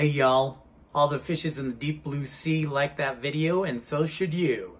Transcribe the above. Hey y'all, all the fishes in the deep blue sea like that video, and so should you.